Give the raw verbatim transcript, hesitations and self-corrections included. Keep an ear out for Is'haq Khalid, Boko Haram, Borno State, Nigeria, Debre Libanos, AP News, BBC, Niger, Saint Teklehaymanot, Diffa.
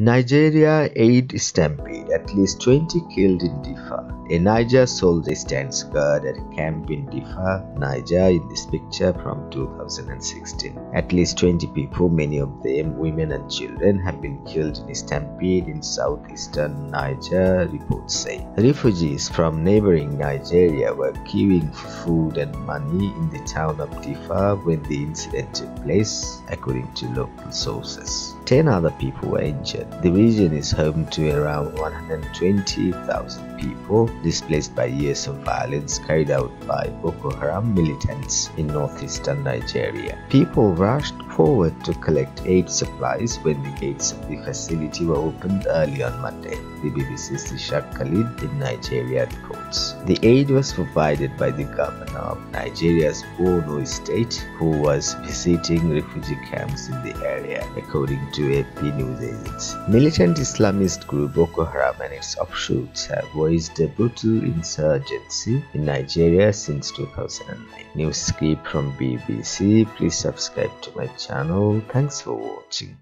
Nigeria aid stampede, at least twenty killed in Diffa. A Niger soldier stands guard at a camp in Diffa, Niger in this picture from two thousand sixteen. At least twenty people, many of them women and children, have been killed in a stampede in southeastern Niger, reports say. Refugees from neighboring Nigeria were queuing for food and money in the town of Diffa when the incident took place, according to local sources. ten other people were injured. The region is home to around one hundred twenty thousand people displaced by years of violence carried out by Boko Haram militants in northeastern Nigeria. People rushed forward to collect aid supplies when the gates of the facility were opened early on Monday, the B B C's Is'haq Khalid in Nigeria reports. The aid was provided by the governor of Nigeria's Borno State, who was visiting refugee camps in the area, according to A P News agents. Militant Islamist group Boko Haram and its offshoots have voiced a brutal insurgency in Nigeria since two thousand nine. News clip from B B C. Please subscribe to my channel. Thanks for watching.